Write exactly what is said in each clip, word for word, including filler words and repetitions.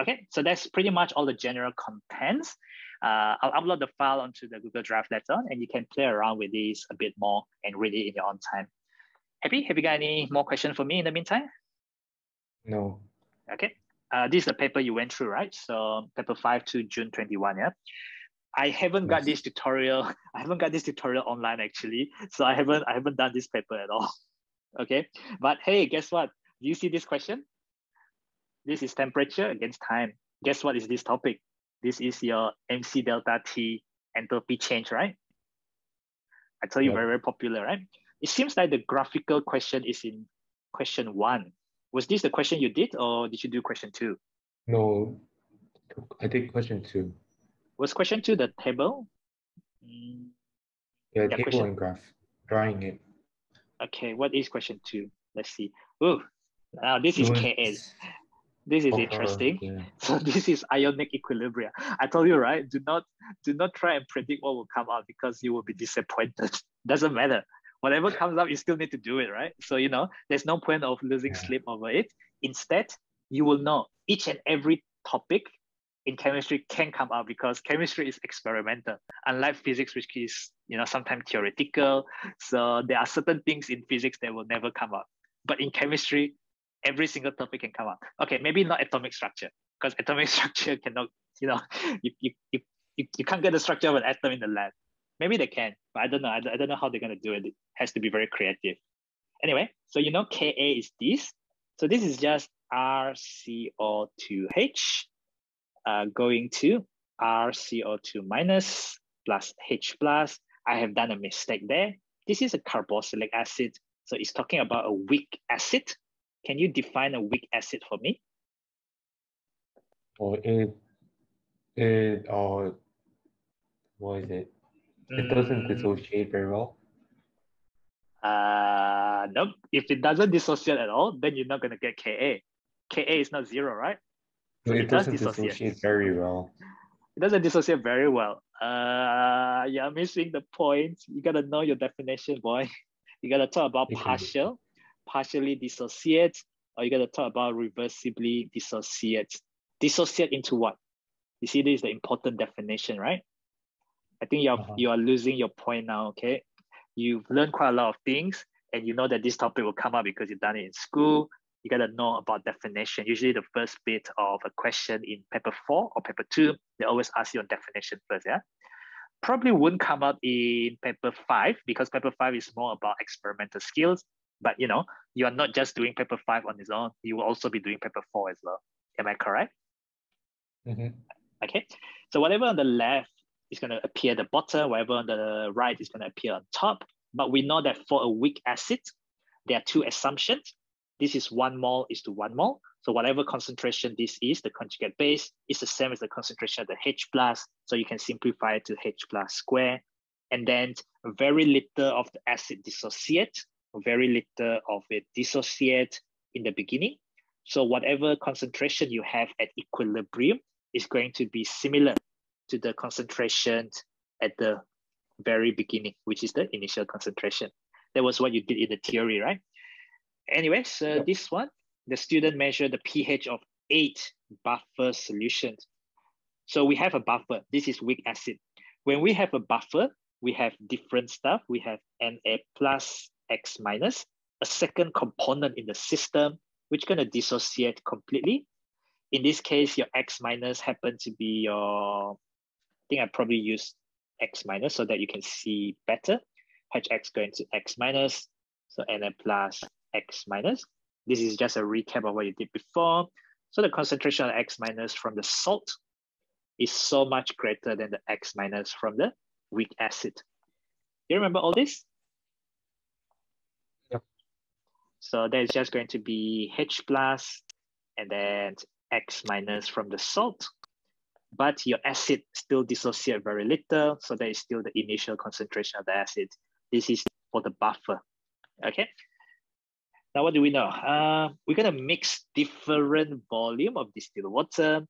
Okay, so that's pretty much all the general contents. Uh, I'll upload the file onto the Google Drive later, and you can play around with these a bit more and read it in your own time. Happy? Have you got any more questions for me in the meantime? No. Okay. Uh, this is the paper you went through, right? So paper five to June twenty-first, yeah? I haven't got this tutorial. I haven't got this tutorial online actually. So I haven't, I haven't done this paper at all. Okay. But hey, guess what? Do you see this question? This is temperature against time. Guess what is this topic? This is your M C delta T enthalpy change, right? I tell you, yeah. very, very popular, right? It seems like the graphical question is in question one. Was this the question you did, or did you do question two? No, I did question two. Was question two the table? Mm. Yeah, yeah, table and graph, drawing it. Okay, what is question two? Let's see. Oh, now this is K S. This is interesting. Yeah. So this is ionic equilibria. I told you, right? Do not do not try and predict what will come out, because you will be disappointed. Doesn't matter. Whatever comes up, you still need to do it, right? So, you know, there's no point of losing sleep over it. Instead, you will know each and every topic in chemistry can come out, because chemistry is experimental, unlike physics, which is, you know, sometimes theoretical. So there are certain things in physics that will never come out. But in chemistry, every single topic can come up. Okay, maybe not atomic structure, because atomic structure cannot, you know, you, you, you, you can't get the structure of an atom in the lab. Maybe they can, but I don't know. I don't, I don't know how they're going to do it. It has to be very creative. Anyway, so you know Ka is this. So this is just R C O two H uh, going to R C O two minus plus H plus. I have done a mistake there. This is a carboxylic acid. So it's talking about a weak acid. Can you define a weak acid for me? Or it, it, or what is it? It doesn't dissociate very well. Uh, nope. If it doesn't dissociate at all, then you're not going to get Ka. Ka is not zero, right? So it, it doesn't does dissociate. dissociate very well. It doesn't dissociate very well. Uh, You're missing the point. You got to know your definition, boy. You got to talk about partial, partially dissociate, or you got to talk about reversibly dissociate. Dissociate into what? You see, this is the important definition, right? I think you're, uh-huh. you are losing your point now, okay? You've learned quite a lot of things, and you know that this topic will come up because you've done it in school. You got to know about definition. Usually the first bit of a question in paper four or paper two, they always ask you on definition first, yeah? Probably wouldn't come up in paper five, because paper five is more about experimental skills. But, you know, you are not just doing paper five on its own. You will also be doing paper four as well. Am I correct? Mm-hmm. Okay. So whatever on the left, it's going to appear at the bottom, whatever on the right is going to appear on top. But we know that for a weak acid, there are two assumptions. This is one mole is to one mole. So whatever concentration this is, the conjugate base is the same as the concentration of the H plus. So you can simplify it to H plus square. And then very little of the acid dissociate, very little of it dissociate in the beginning. So whatever concentration you have at equilibrium is going to be similar to the concentration at the very beginning, which is the initial concentration. That was what you did in the theory, right? Anyway, so yep. This one, the student measured the pH of eight buffer solutions. So we have a buffer. This is weak acid. When we have a buffer, we have different stuff. We have Na plus X minus, a second component in the system, which going to dissociate completely. In this case, your X minus happened to be your... I think I probably use X minus so that you can see better. H X going to X minus, so Na plus X minus. This is just a recap of what you did before. So the concentration of X minus from the salt is so much greater than the X minus from the weak acid. Do you remember all this? Yep. So there's just going to be H plus and then X minus from the salt. But your acid still dissociates very little. So that is still the initial concentration of the acid. This is for the buffer, okay? Now, what do we know? Uh, we're gonna mix different volume of distilled water.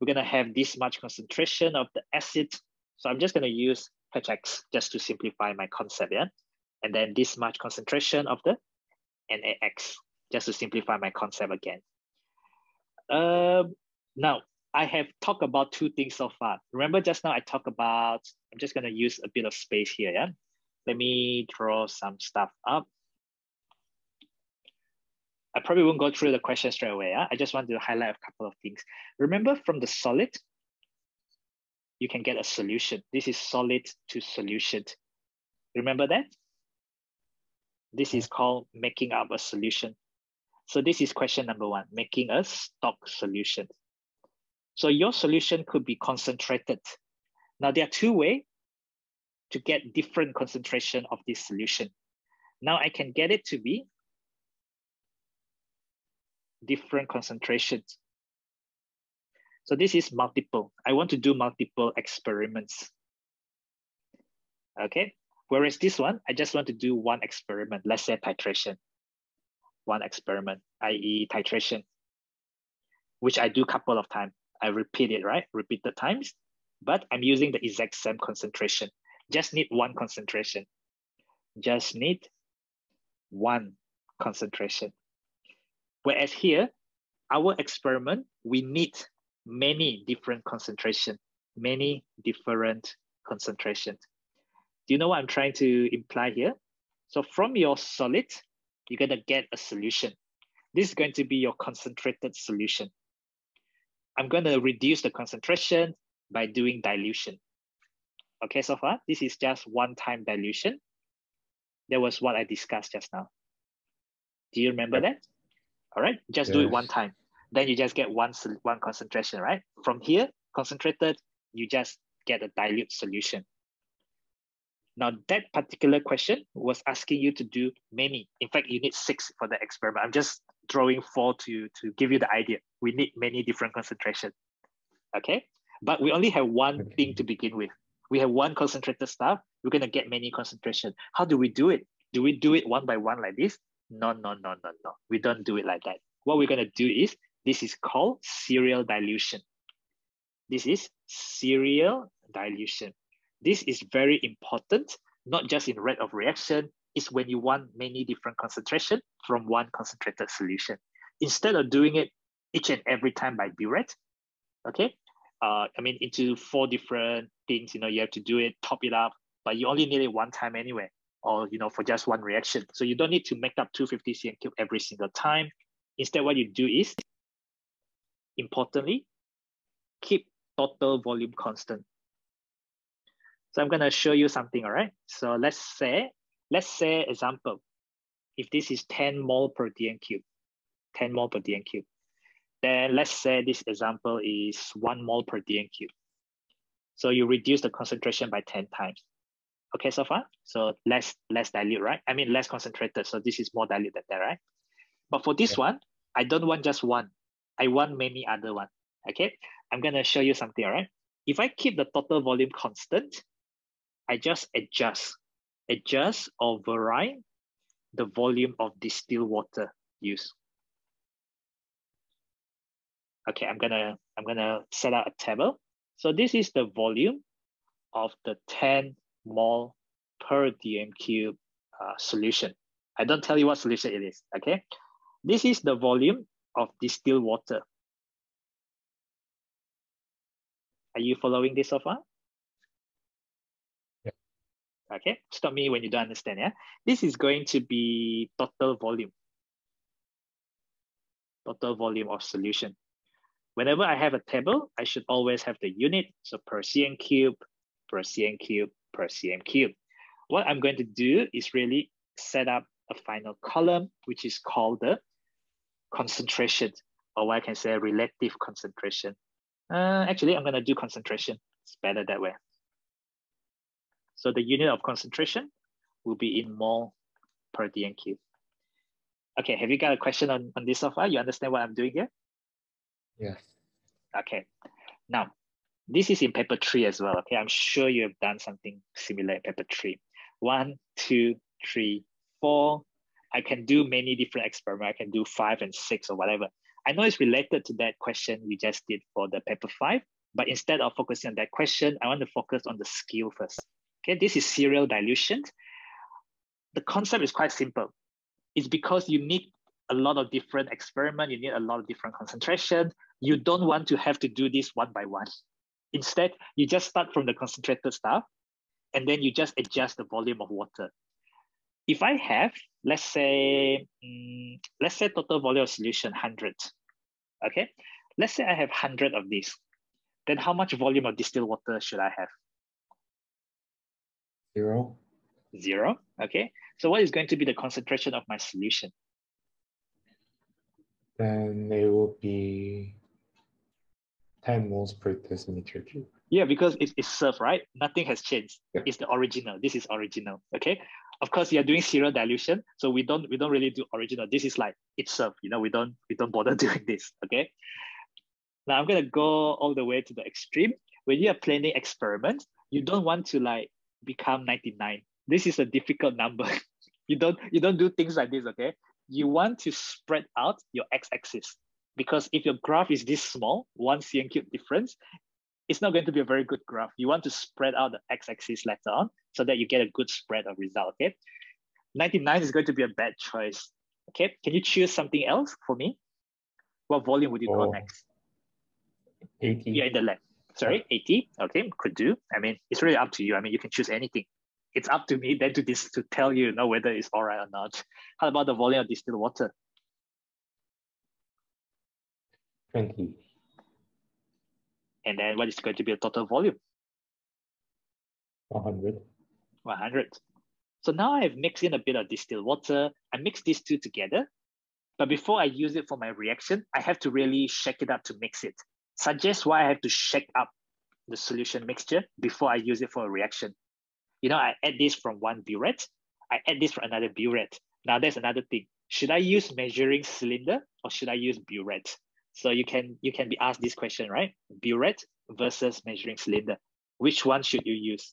We're gonna have this much concentration of the acid. So I'm just gonna use H X just to simplify my concept, yeah? And then this much concentration of the N A X, just to simplify my concept again. Um, now, I have talked about two things so far. Remember just now I talked about, I'm just going to use a bit of space here. Yeah. Let me draw some stuff up. I probably won't go through the question straight away. Yeah? I just want to highlight a couple of things. Remember from the solid, you can get a solution. This is solid to solution. Remember that? This is called making up a solution. So this is question number one, making a stock solution. So your solution could be concentrated. Now there are two ways to get different concentration of this solution. Now I can get it to be different concentrations. So this is multiple. I want to do multiple experiments. Okay, whereas this one, I just want to do one experiment. Let's say titration, one experiment, that is titration, which I do a couple of times. I repeat it, right? Repeat the times, but I'm using the exact same concentration. Just need one concentration. Just need one concentration. Whereas here, our experiment, we need many different concentration, many different concentrations. Do you know what I'm trying to imply here? So from your solid, you're going to get a solution. This is going to be your concentrated solution. I'm going to reduce the concentration by doing dilution. Okay, so far, this is just one-time dilution. That was what I discussed just now. Do you remember that? All right, just yes. do it one time. Then you just get one, one concentration, right? From here, concentrated, you just get a dilute solution. Now that particular question was asking you to do many. In fact, you need six for the experiment. I'm just drawing four to, to give you the idea. We need many different concentrations, okay? But we only have one thing to begin with. We have one concentrated stuff. We're gonna get many concentration. How do we do it? Do we do it one by one like this? No, no, no, no, no. We don't do it like that. What we're gonna do is, this is called serial dilution. This is serial dilution. This is very important, not just in rate of reaction, it's when you want many different concentration from one concentrated solution. Instead of doing it each and every time by burette, okay? Uh, I mean, into four different things, you know, you have to do it, top it up, but you only need it one time anyway, or, you know, for just one reaction. So you don't need to make up two hundred fifty C M cubed every single time. Instead, what you do is, importantly, keep total volume constant. So I'm going to show you something, all right? So let's say, let's say example, if this is ten mole per D N cubed, ten mole per D N cubed, then let's say this example is one mole per D N cubed. So you reduce the concentration by ten times. Okay, so far? So less, less dilute, right? I mean, less concentrated. So this is more dilute than that, right? But for this yeah. one, I don't want just one. I want many other one, okay? I'm going to show you something, all right? If I keep the total volume constant, I just adjust, adjust or vary the volume of distilled water used. Okay, I'm gonna I'm gonna set out a table. So this is the volume of the ten mole per D N cubed uh, solution. I don't tell you what solution it is. Okay, this is the volume of distilled water. Are you following this so far? Yeah. Okay, stop me when you don't understand. Yeah, this is going to be total volume. Total volume of solution. Whenever I have a table, I should always have the unit. So per C M cubed, per C M cubed, per C M cubed. What I'm going to do is really set up a final column, which is called the concentration, or I can say relative concentration. Uh, actually, I'm going to do concentration. It's better that way. So the unit of concentration will be in mole per D N cubed. Okay, have you got a question on, on this so far? You understand what I'm doing here? Yes. Okay. Now, this is in paper three as well. Okay, I'm sure you have done something similar in paper three. One, two, three, four. I can do many different experiments. I can do five and six or whatever. I know it's related to that question we just did for the paper five, but instead of focusing on that question, I want to focus on the skill first. Okay, this is serial dilution. The concept is quite simple. It's because you need a lot of different experiments, you need a lot of different concentration, you don't want to have to do this one by one. Instead, you just start from the concentrated stuff, and then you just adjust the volume of water. If I have, let's say, um, let's say total volume of solution one hundred, okay? Let's say I have one hundred of this. Then how much volume of distilled water should I have? Zero. Zero, okay. So what is going to be the concentration of my solution? Then it will be ten moles per decimeter cube. Yeah, because it's, it's surf, right? Nothing has changed. Yeah. It's the original. This is original, okay? Of course, you're doing serial dilution, so we don't we don't really do original. This is like it's surf, you know, we don't we don't bother doing this, okay? Now I'm gonna go all the way to the extreme. When you are planning experiments, you don't want to like become ninety-nine. This is a difficult number. you don't you don't do things like this, okay? You want to spread out your x-axis, because if your graph is this small, one C N cube difference, it's not going to be a very good graph. You want to spread out the x-axis later on so that you get a good spread of result, okay? ninety-nine is going to be a bad choice, okay? Can you choose something else for me? What volume would you oh, go next? eighty. You're in the lab. Sorry, eighty, okay, could do. I mean, it's really up to you. I mean, you can choose anything. It's up to me then to, this, to tell you, you know, whether it's all right or not. How about the volume of distilled water? twenty. And then what is going to be the total volume? one hundred. one hundred. So now I've mixed in a bit of distilled water. I mix these two together. But before I use it for my reaction, I have to really shake it up to mix it. Suggests why I have to shake up the solution mixture before I use it for a reaction. You know, I add this from one burette. I add this from another burette. Now there's another thing. Should I use measuring cylinder or should I use burette? So you can you can be asked this question, right? Burette versus measuring cylinder. Which one should you use?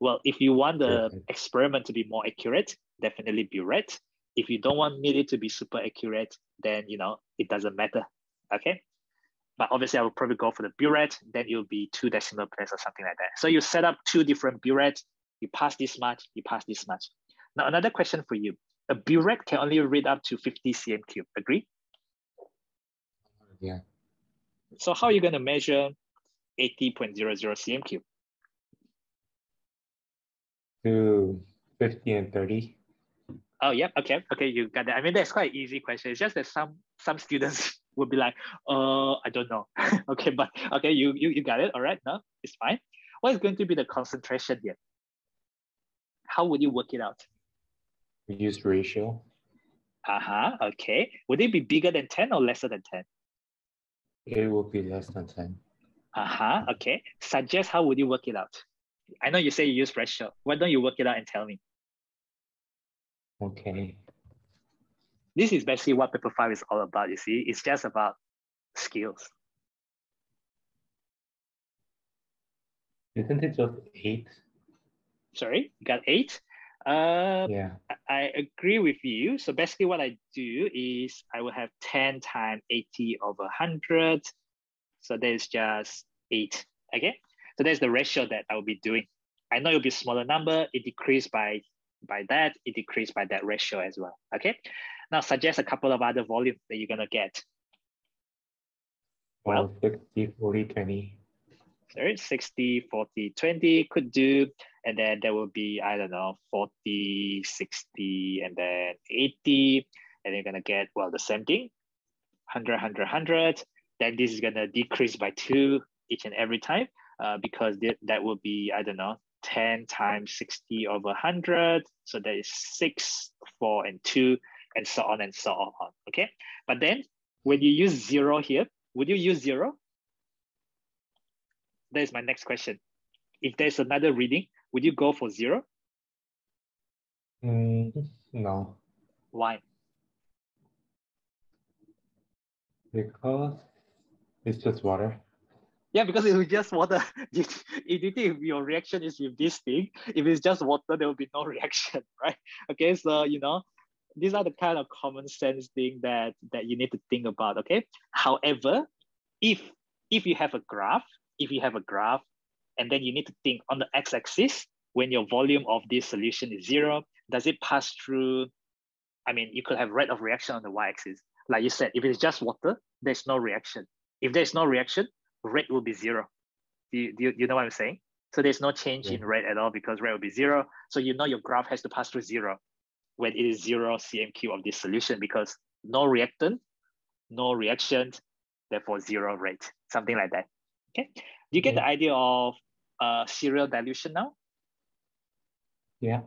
Well, if you want the experiment to be more accurate, definitely burette. If you don't want it to be super accurate, then you know it doesn't matter. Okay. But obviously I will probably go for the burette, then you'll be two decimal places or something like that. So you set up two different burettes, you pass this much, you pass this much. Now another question for you. A burette can only read up to fifty C M cube, agree? Yeah. So how are you going to measure eighty point zero zero C M cube? To fifty and thirty. Oh, yeah. Okay. Okay. You got that. I mean, that's quite an easy question. It's just that some some students will be like, oh, I don't know. Okay. But okay, you, you, you got it. All right. No, it's fine. What is going to be the concentration here? How would you work it out? We use ratio. Uh-huh. Okay. Would it be bigger than ten or lesser than ten? It will be less than ten. Uh-huh, okay. Suggest how would you work it out? I know you say you use ratio. Why don't you work it out and tell me? Okay. This is basically what paper five is all about, you see. It's just about skills. Isn't it just eight? Sorry, you got eight? Uh, yeah. I agree with you. So basically what I do is I will have ten times eighty over one hundred. So there's just eight, okay? So that's the ratio that I will be doing. I know it'll be a smaller number. It decreased by, by that. It decreased by that ratio as well, okay? Now suggest a couple of other volumes that you're gonna get. Well, sixty, forty, twenty. Sorry, sixty, forty, twenty could do. And then there will be, I don't know, forty, sixty, and then eighty. And you're going to get, well, the same thing, one hundred, one hundred, one hundred. Then this is going to decrease by two each and every time uh, because th that will be, I don't know, ten times sixty over one hundred. So that is six, four, and two, and so on and so on. Okay. But then when you use zero here, would you use zero? That is my next question. If there's another reading, would you go for zero? Mm, no. Why? Because it's just water. Yeah, because it's just water. If you think your reaction is with this thing, if it's just water, there will be no reaction, right? Okay, so, you know, these are the kind of common sense thing that, that you need to think about, okay? However, if, if you have a graph, if you have a graph, and then you need to think on the x-axis, when your volume of this solution is zero, does it pass through? I mean, you could have rate of reaction on the y-axis. Like you said, if it's just water, there's no reaction. If there's no reaction, red will be zero. Do you, do you, you know what I'm saying? So there's no change yeah. in red at all because red will be zero. So you know your graph has to pass through zero when it is zero C M Q of this solution because no reactant, no reactions, therefore zero rate, something like that. Okay, do you get yeah. the idea of uh, serial dilution now? Yeah.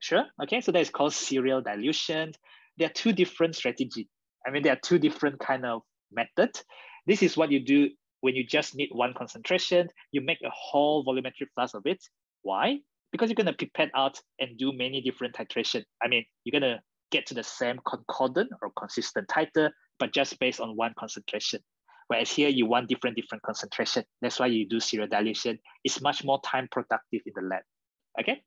Sure, okay, so that's called serial dilution. There are two different strategies. I mean, there are two different kind of methods. This is what you do when you just need one concentration, you make a whole volumetric flux of it. Why? Because you're gonna pipette out and do many different titration. I mean, you're gonna get to the same concordant or consistent titer, but just based on one concentration. Whereas here you want different, different concentration. That's why you do serial dilution. It's much more time productive in the lab, okay?